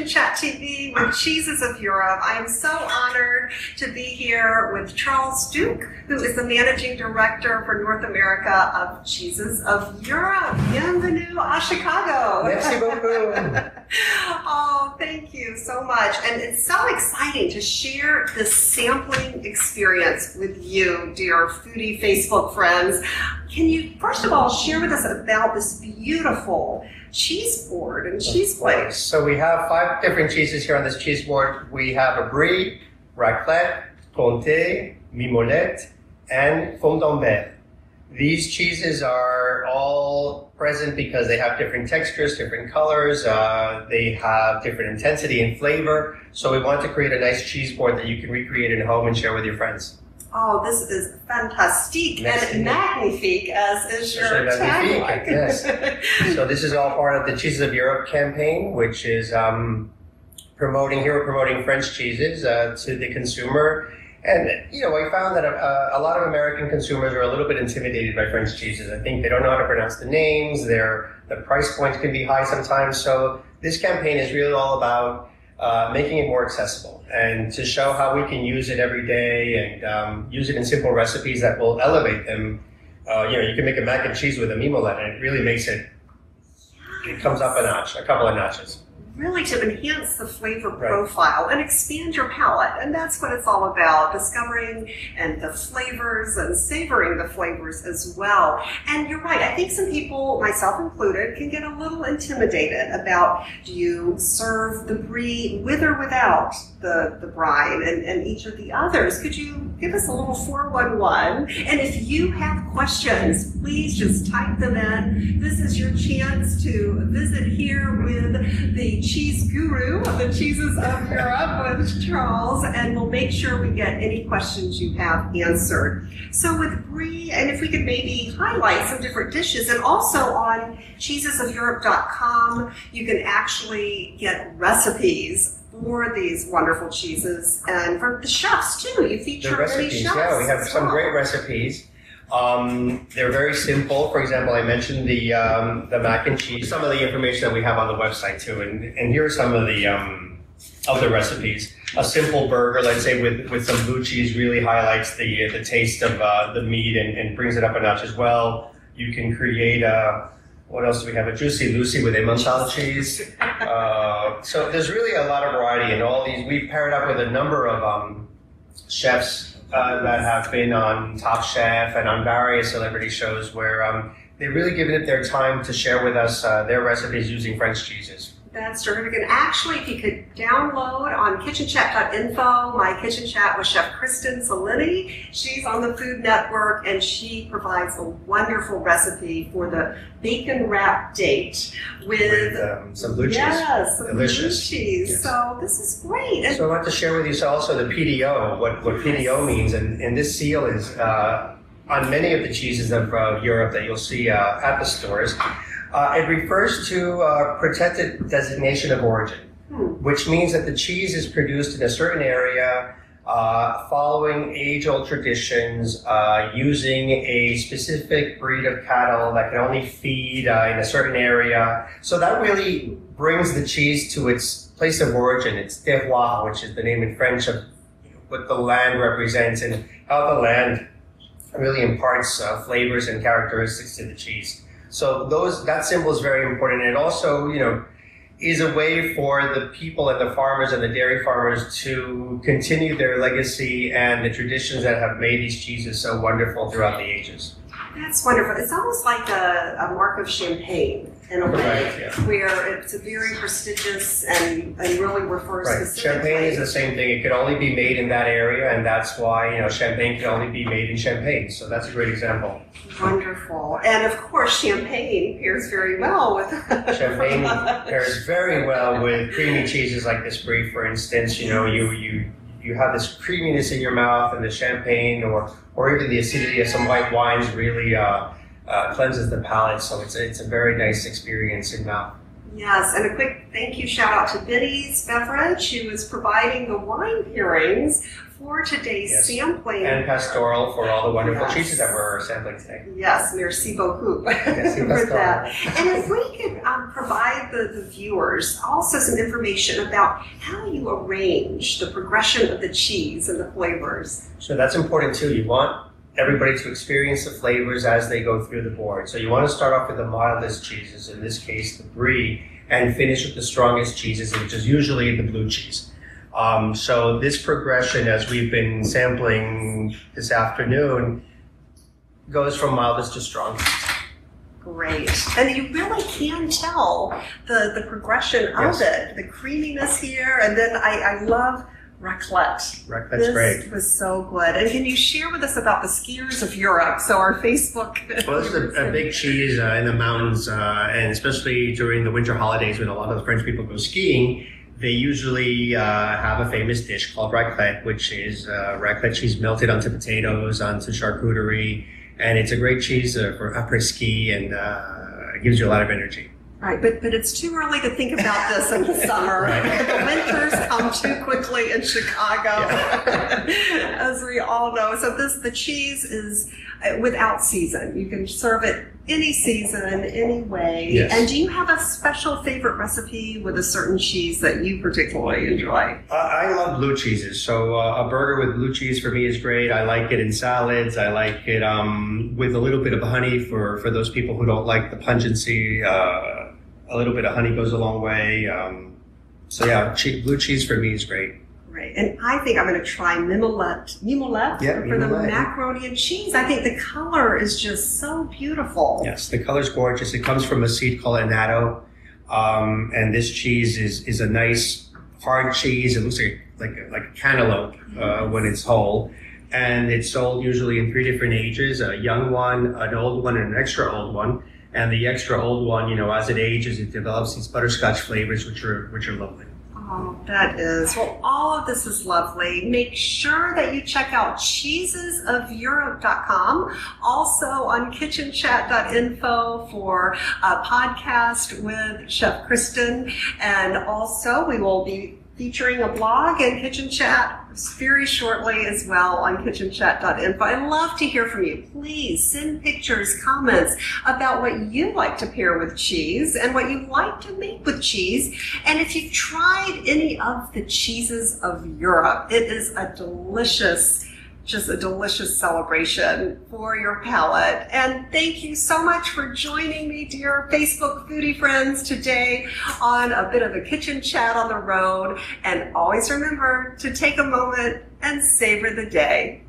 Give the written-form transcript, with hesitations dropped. Kitchen Chat TV with Cheeses of Europe. I am so honored to be here with Charles Duke, who is the Managing Director for North America of Cheeses of Europe. Bienvenue à Chicago. Merci beaucoup. Oh, thank you so much. And it's so exciting to share this sampling experience with you, dear foodie Facebook friends. Can you, first of all, share with us about this beautiful cheese board and cheese plate? So we have 5 different cheeses here on this cheese board. We have a Brie, Raclette, compte, Mimolette, and Fourme d'Ambert. These cheeses are all present because they have different textures, different colors, they have different intensity and flavor. So we want to create a nice cheese board that you can recreate at home and share with your friends. Oh, this is fantastique and magnifique, as is your tagline. Yes. So this is all part of the Cheeses of Europe campaign, which is promoting French cheeses to the consumer. And, you know, I found that a lot of American consumers are a little bit intimidated by French cheeses. I think they don't know how to pronounce the names. The price points can be high sometimes. So this campaign is really all about making it more accessible and to show how we can use it every day and use it in simple recipes that will elevate them. You know, you can make a mac and cheese with a mimolette, and it really makes it, it comes up a notch, a couple of notches. Really to enhance the flavor profile and expand your palate. And that's what it's all about, discovering and the flavors and savoring the flavors as well. And you're right, I think some people, myself included, can get a little intimidated about, do you serve the brie with or without the brine and each of the others? Could you give us a little 411? And if you have questions, please just type them in. This is your chance to visit here with the cheese guru of the Cheeses of Europe with Charles, and we'll make sure we get any questions you have answered. So with Brie, and if we could maybe highlight some different dishes, and also on cheesesofeurope.com, you can actually get recipes for these wonderful cheeses, and for the chefs too. You feature many chefs. Yeah, we have some great recipes. They're very simple. For example, I mentioned the mac and cheese. Some of the information that we have on the website too, and here are some of the recipes. A simple burger, let's say with some blue cheese, really highlights the taste of the meat and brings it up a notch as well. You can create a. What else do we have? A Juicy Lucy with Emmental cheese. So there's really a lot of variety in all these. We've paired up with a number of chefs that have been on Top Chef and on various celebrity shows where they really give it their time to share with us their recipes using French cheeses. That's terrific. And actually, if you could download on kitchenchat.info, my Kitchen Chat with Chef Kristen Salini. She's on the Food Network, and she provides a wonderful recipe for the bacon wrap date with some blue cheese. Yes, some delicious blue cheese. Yes. So this is great. And so I want to share with you also the PDO, what PDO means. And this seal is on many of the cheeses of Europe that you'll see at the stores. It refers to protected designation of origin, which means that the cheese is produced in a certain area following age-old traditions, using a specific breed of cattle that can only feed in a certain area. So that really brings the cheese to its place of origin, its terroir, which is the name in French of what the land represents and how the land really imparts flavors and characteristics to the cheese. So that symbol is very important. It also, you know, is a way for the people and the farmers and the dairy farmers to continue their legacy and the traditions that have made these cheeses so wonderful throughout the ages. That's wonderful. It's almost like a mark of champagne in a way, where it's a very prestigious and really refers specifically. Champagne is the same thing. It could only be made in that area, and that's why, you know, champagne could only be made in Champagne. So that's a great example. Wonderful. And of course, champagne pairs very well with champagne pairs very well with creamy cheeses like this brie, for instance. You know, you have this creaminess in your mouth, and the champagne or even the acidity of some white wines really cleanses the palate. So it's a very nice experience in mouth. Yes, and a quick thank you shout out to Biddy's Beverage, who is providing the wine pairings for today's sampling. And Pastoral for all the wonderful cheeses that we're sampling today. Yes, merci beaucoup for that. And if we could provide the viewers also some information about how you arrange the progression of the cheese and the flavors. So that's important too. You want everybody to experience the flavors as they go through the board. So you want to start off with the mildest cheeses, in this case the Brie, and finish with the strongest cheeses, which is usually the blue cheese. So this progression, as we've been sampling this afternoon, goes from mildest to strongest. Great. And you really can tell the progression of it, the creaminess here, and then I love Raclette. Raclette's great. This was so good. And can you share with us about the skiers of Europe? So our Facebook... Well, this is a big cheese in the mountains, and especially during the winter holidays when a lot of the French people go skiing, they usually have a famous dish called raclette, which is raclette cheese melted onto potatoes, onto charcuterie, and it's a great cheese for après-ski, and it gives you a lot of energy. Right, but it's too early to think about this in the summer. The winters come too quickly in Chicago, as we all know. So the cheese is without season. You can serve it any season, any way. Yes. And do you have a special favorite recipe with a certain cheese that you particularly enjoy? I love blue cheeses. So a burger with blue cheese for me is great. I like it in salads. I like it with a little bit of honey for those people who don't like the pungency. A little bit of honey goes a long way. So yeah, blue cheese for me is great. Right. And I think I'm going to try Mimolette for the macaroni and cheese. I think the color is just so beautiful. Yes, the color's gorgeous. It comes from a seed called Annatto, and this cheese is a nice hard cheese. It looks like a cantaloupe when it's whole, and it's sold usually in 3 different ages: a young one, an old one, and an extra old one. And the extra old one, you know, as it ages, it develops these butterscotch flavors, which are lovely. Oh, that is. Well, all of this is lovely. Make sure that you check out cheesesofeurope.com, also on kitchenchat.info for a podcast with Chef Kristen. And also we will be featuring a blog and Kitchen Chat very shortly as well on kitchenchat.info. I'd love to hear from you. Please send pictures, comments about what you like to pair with cheese and what you like to make with cheese. And if you've tried any of the cheeses of Europe, it is a delicious, just a delicious celebration for your palate. And thank you so much for joining me, dear Facebook foodie friends, today on a bit of a kitchen chat on the road. And always remember to take a moment and savor the day.